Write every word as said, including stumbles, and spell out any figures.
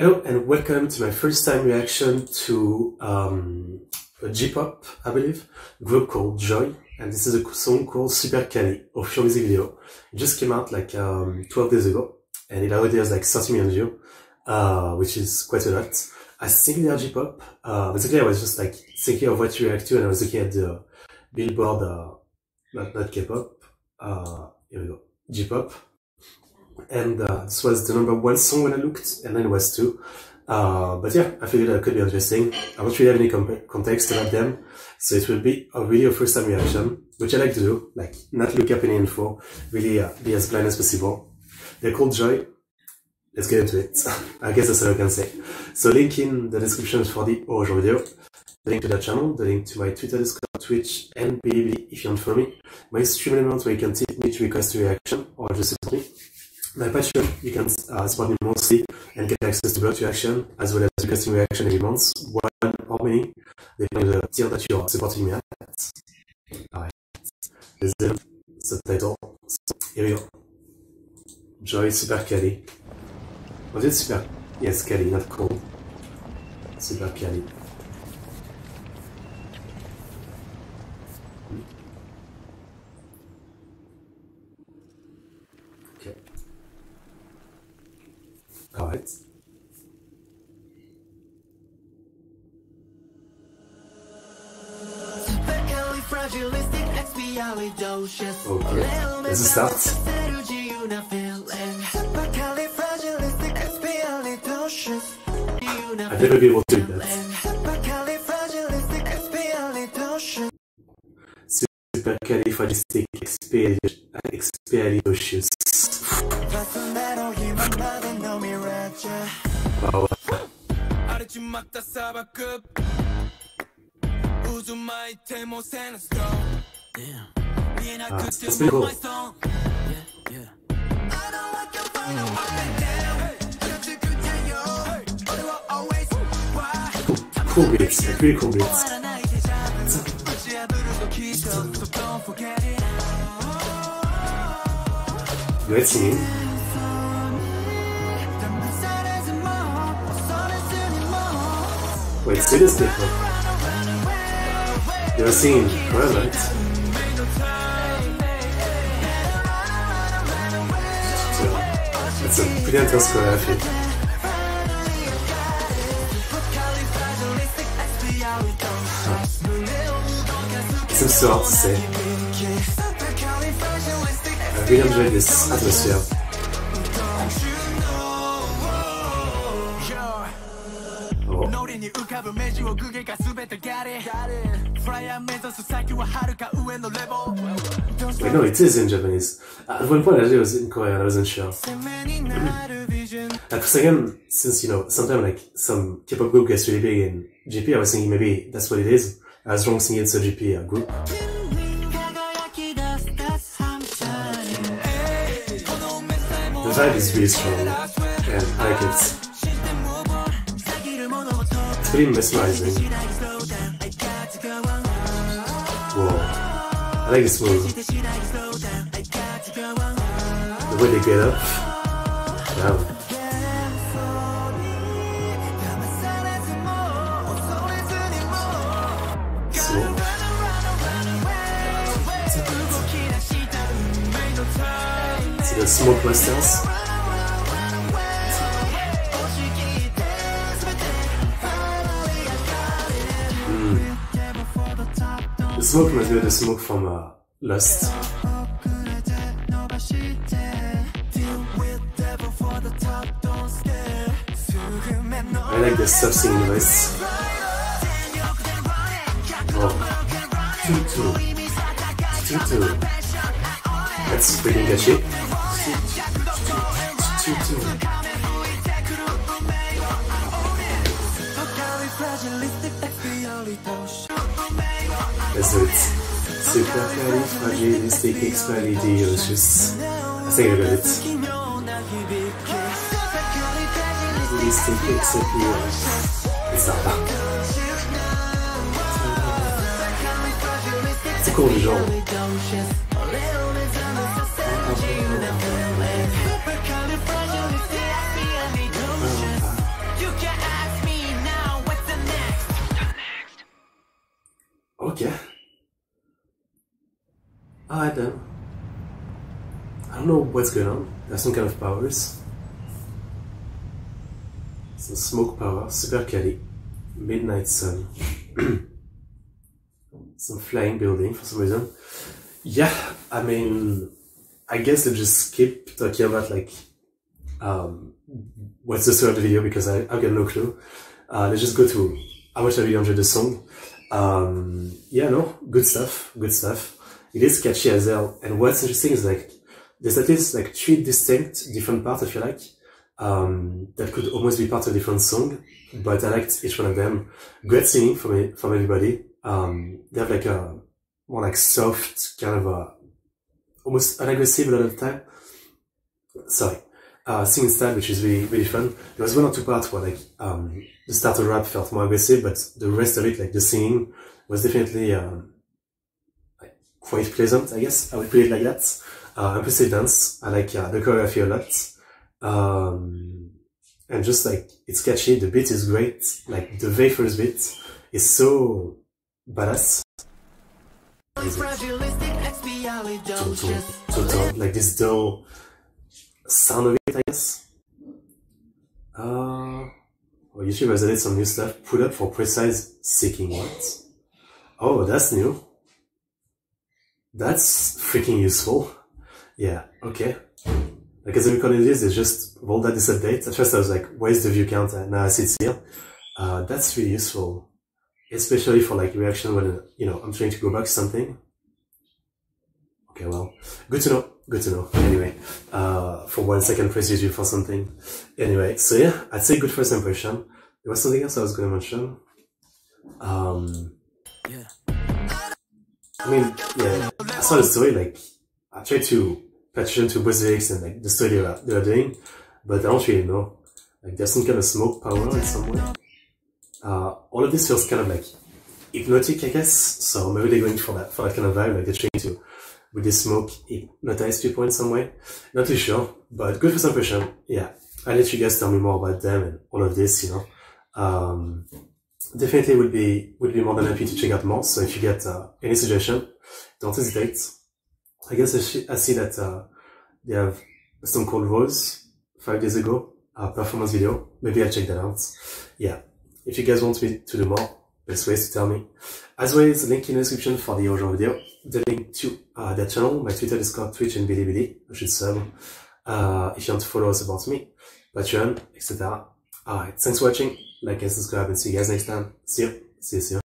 Hello and welcome to my first time reaction to um, a J-pop, I believe, group called J O one, and this is a song called SuperCali, official music video. It just came out like um, twelve days ago, and it already has like thirty million views, uh, which is quite a lot. I think they are J-pop. Uh, basically I was just like thinking of what to react to, and I was looking at the Billboard, uh, not, not K-pop, uh, here we go, J-pop. And uh, this was the number one song when I looked, and then it was two. Uh, but yeah, I figured that could be interesting. I don't really have any comp context about them, so it will be a really a first time reaction, which I like to do, like not look up any info, really uh, be as blind as possible. They're called J O one. Let's get into it. I guess that's all I can say. So link in the description for the original video, the link to that channel, the link to my Twitter, Discord, Twitch, and Bilibili if you want to follow me, my stream element where you can tip me to request a reaction or just support me. My Patreon, you can uh, support me mostly and get access to blood reaction as well as requesting reaction every month, one or many, depending on the tier that you're supporting me at. Alright, there's the subtitle. So, here we go. J O one SuperCali. Was it Super? Yes, Cali, not cold. SuperCali. Okay. Alright. Okay, this is the start. I've never been able to do that. Supercalifragilisticexpialidocious. Wow. Ah, it's pretty cool. Cool, cool beats, like really cool beats. Great singing. Wait, seriously? They were singing forever, right? So, it's a pretty intense choreography. Seems so hard to say. I really enjoy this atmosphere. Oh. Wait, no, it is in Japanese. At one point I was in Korean, I wasn't sure. At first again, since you know, sometimes like some K-pop group gets really big in J P, I was thinking maybe that's what it is. I was wrong singing, it's a J P uh, group. The vibe is really strong, and I like it. It's pretty mesmerizing. Whoa, I like this move. The way they get up. Wow. The smoke blasters. Mm. The smoke must be the smoke from uh, Lust. I like the sub-singing voice. Oh. Tutu. Tutu. That's pretty catchy. That's it. Supercalifragilisticexpialidocious. I think I got it. It's not bad. It's a cool genre. I don't. I don't know what's going on. There's some kind of powers. Some smoke power, SuperCali, midnight sun, some flying building for some reason. Yeah, I mean, I guess I'll just skip talking about like um, what's the story of the video because I, I've got no clue. Uh, let's just go to how much I really enjoyed the song. Um, yeah, no, good stuff, good stuff. It is catchy as hell, and what's interesting is like there's at least like three distinct different parts, if you like, um, that could almost be part of a different song, but I liked each one of them. Great singing from from everybody. Um, they have like a more like soft kind of a almost unaggressive a lot of the time. Sorry, uh, singing style, which is really really fun. There was one or two parts where like um, the starter rap felt more aggressive, but the rest of it, like the singing, was definitely. Um, Quite pleasant, I guess. I would put it like that. Uh, impressive dance. I like uh, the choreography a lot, um, and just like it's catchy. The beat is great. Like the very first beat is so badass. Like this dull sound of it, I guess. Uh, well, YouTube has added some new stuff. Pull up for precise seeking. What? Oh, that's new. That's freaking useful. Yeah, okay. Like as I'm recording this, they just rolled out this update. At first I was like, where's the view count? And now I see it's here. Uh, that's really useful. Especially for like reaction when, you know, I'm trying to go back to something. Okay, well, good to know, good to know. Anyway, uh, for one second, press YouTube for something. Anyway, so yeah, I'd say good first impression. There was something else I was going to mention. Um, yeah. I mean, yeah, I saw the story, like, I tried to petition to both lyrics and, like, the story they were, they were doing, but I don't really know. Like, there's some kind of smoke power in some way. Uh, all of this feels kind of, like, hypnotic, I guess, so maybe they're going for that, for that kind of vibe, like, they're trying to, with this smoke, hypnotize people in some way. Not too sure, but good for some impression. Yeah, I'll let you guys tell me more about them and all of this, you know. Um... Definitely would be would be more than happy to check out more. So if you get uh, any suggestion, don't hesitate. I guess I, I see that uh, they have a song called Rose five days ago, a performance video. Maybe I'll check that out. Yeah, if you guys want me to do more, best ways to tell me. As always, link in the description for the J O one video. The link to uh, that channel, my Twitter, Discord, Twitch, and Bilibili. I should sub uh, if you want to follow us about me, Patreon, et cetera. Alright, thanks for watching. Like and subscribe and see you guys next time. See you. See you. See you.